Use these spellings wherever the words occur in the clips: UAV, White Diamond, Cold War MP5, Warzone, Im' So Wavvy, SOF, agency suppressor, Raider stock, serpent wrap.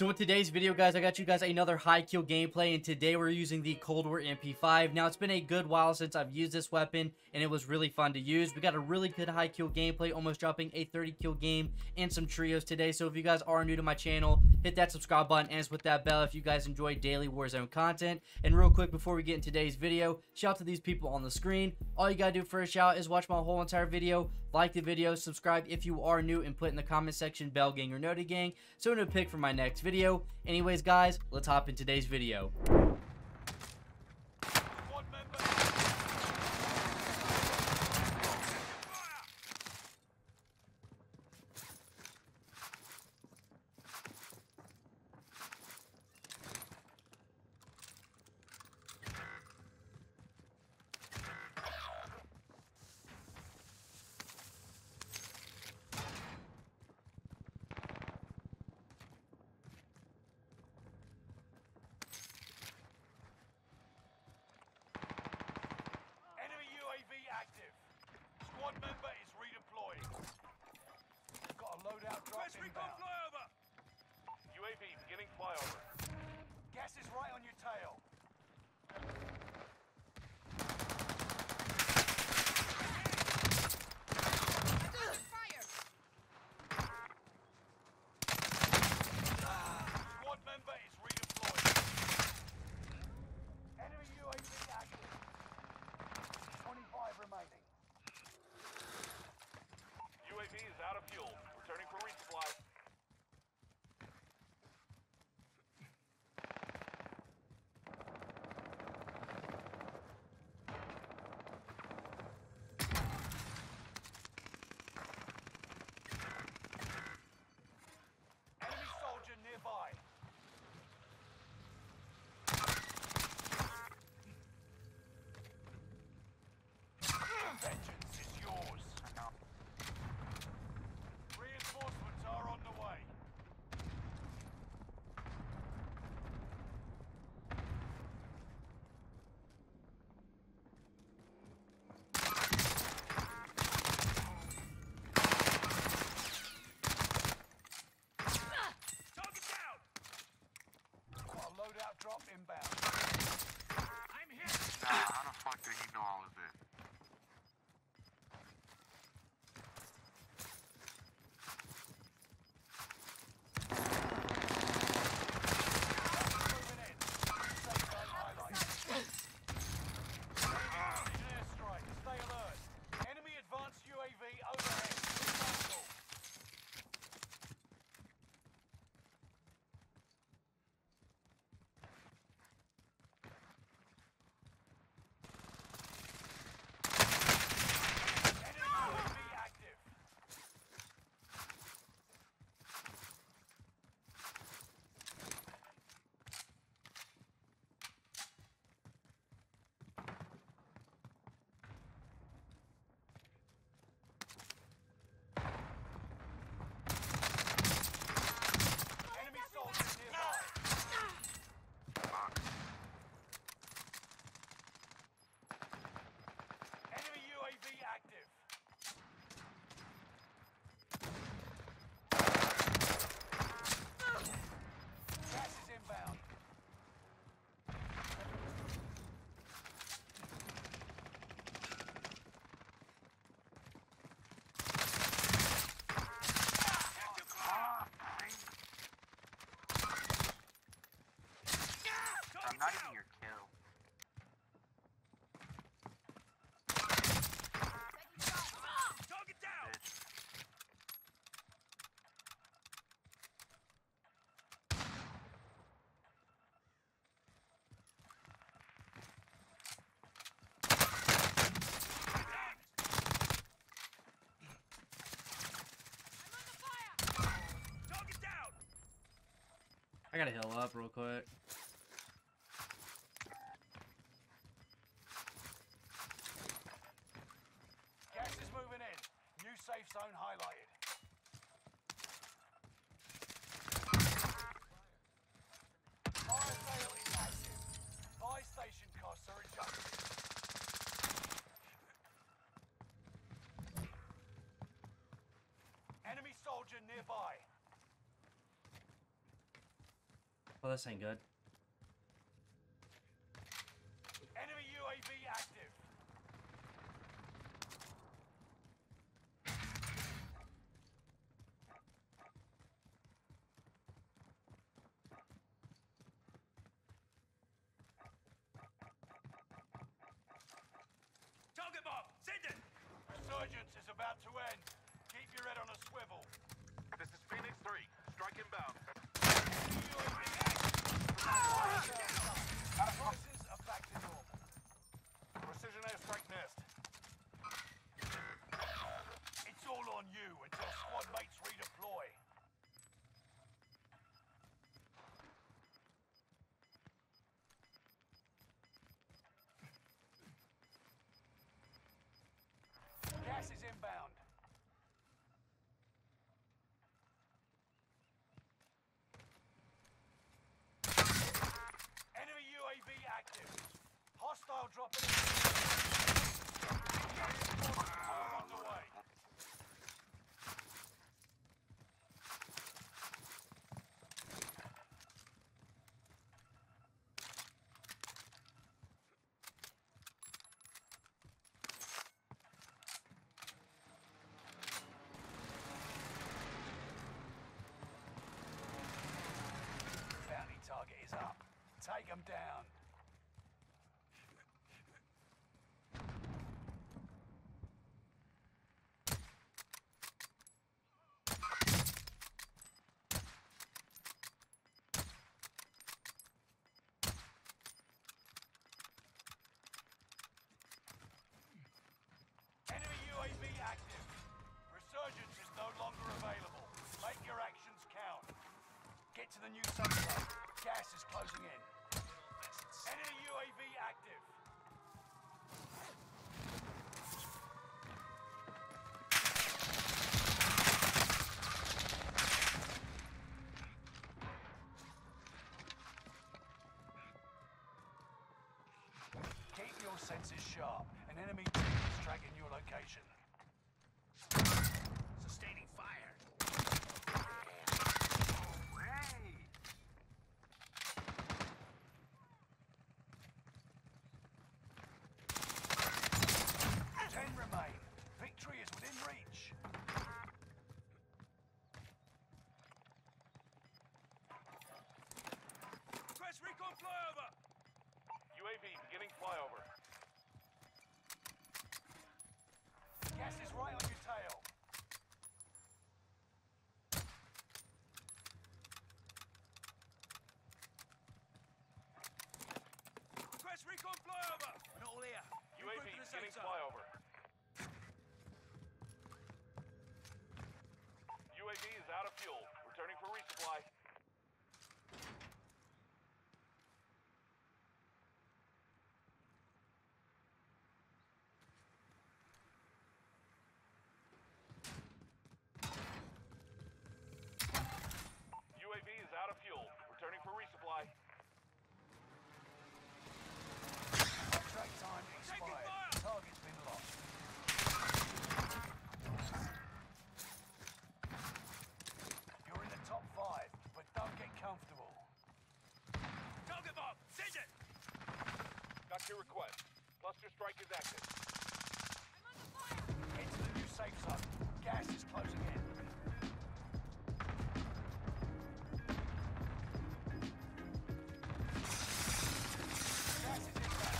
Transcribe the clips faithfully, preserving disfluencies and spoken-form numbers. So with today's video, guys, I got you guys another high kill gameplay, and today we're using the Cold War M P five. Now, it's been a good while since I've used this weapon, and it was really fun to use. We got a really good high kill gameplay, almost dropping a thirty kill game and some trios today. So if you guys are new to my channel, hit that subscribe button and with that bell if you guys enjoy daily Warzone content. And real quick, before we get in today's video, shout out to these people on the screen. All you gotta do for a shout is watch my whole entire video, like the video, subscribe if you are new, and put in the comment section Bell Gang or Noti Gang, so no pick for my next video. Video. Anyways, guys, let's hop in today's video. Active. Squad member is redeployed. Got a loadout drop inbound. Flyover. U A V beginning flyover. Gas is right on your tail. Out of fuel, returning for resupply. Enemy soldier nearby. Vengeance is yours. Drop inbound. I'm here. Nah, how the fuck do you know all of this? Not even your kill. Target down. I'm under fire. Target down. I gotta heal up real quick. Safe zone highlighted. Fire sale is active. Buy station costs are adjusted. Enemy soldier nearby. Well, this ain't good. Enemy U A V active. Target mark, send it. Resurgence is about to end. Keep your head on a swivel. This is Phoenix three. Strike inbound. Our forces are back to normal. Precision airstrike nest. It's all on you until squad mates redeploy. Gas is inbound. Enemy U A V active. Hostile dropping. On the way. Target is up. Take them down. Enemy U A V active. Resurgence is no longer available. Make your actions count. Get to the new subsite. Gas is closing in. Enemy U A V active. Keep your senses sharp. An enemy team is tracking your location. Sustaining fire. Ten remain. Victory is within reach. Request recon flyover. U A V beginning flyover. Gas is right on your tail. Request recon flyover. We're not all here. U A V beginning flyover. U A V is out of fuel. Returning for resupply. U A V is out of fuel. Returning for resupply. Contract time expired. Target's been lost. Top five, but don't get comfortable. Target bomb, seize it! Got your request. Cluster strike is active. I'm on the fire! Head to the new safe zone. Gas is closing in. Gas is inbound.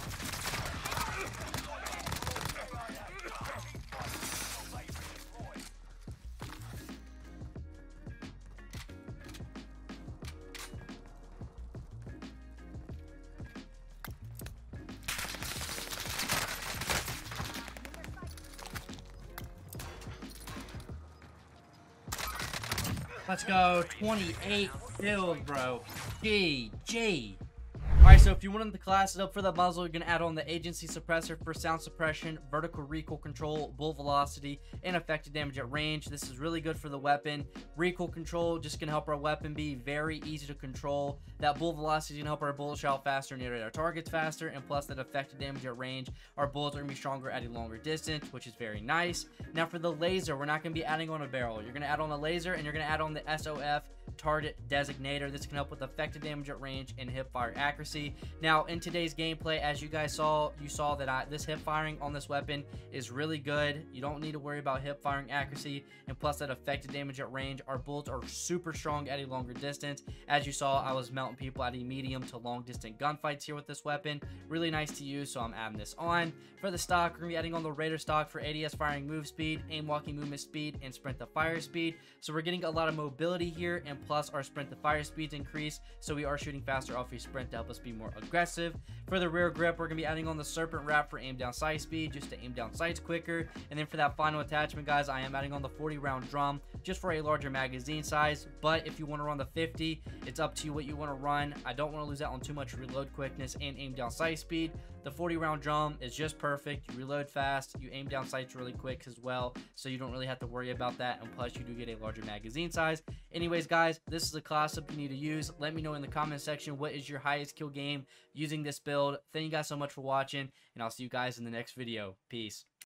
Let's go, twenty-eight build, bro. G G. Alright, so if you wanted to class it up for the muzzle, you're going to add on the agency suppressor for sound suppression, vertical recoil control, bull velocity, and effective damage at range. This is really good for the weapon. Recoil control just going to help our weapon be very easy to control. That bull velocity is going to help our bullet shell faster and hit our targets faster, and plus that effective damage at range. Our bullets are going to be stronger at a longer distance, which is very nice. Now for the laser, we're not going to be adding on a barrel. You're going to add on the laser, and you're going to add on the S O F Target Designator. This can help with effective damage at range and hipfire accuracy. Now, in today's gameplay, as you guys saw, you saw that I, this hipfiring on this weapon is really good. You don't need to worry about hipfiring accuracy, and plus that effective damage at range. Our bullets are super strong at a longer distance. As you saw, I was melting people at a medium to long distance gunfights here with this weapon. Really nice to use, so I'm adding this on. For the stock, we're going to be adding on the Raider stock for A D S firing move speed, aim walking movement speed, and sprint to fire speed. So we're getting a lot of mobility here, and plus our sprint to fire speeds increase, so we are shooting faster off a sprint to help us be more aggressive. For the rear grip, we're going to be adding on the serpent wrap for aim down sight speed, just to aim down sights quicker. And then for that final attachment, guys, I am adding on the forty round drum just for a larger magazine size. But if you want to run the fifty, it's up to you what you want to run. I don't want to lose out on too much reload quickness and aim down sight speed. The forty round drum is just perfect. You reload fast, you aim down sights really quick as well, so you don't really have to worry about that, and plus you do get a larger magazine size. Anyways, guys, this is a class up you need to use. Let me know in the comment section what is your highest kill game using this build. Thank you guys so much for watching, and I'll see you guys in the next video. Peace.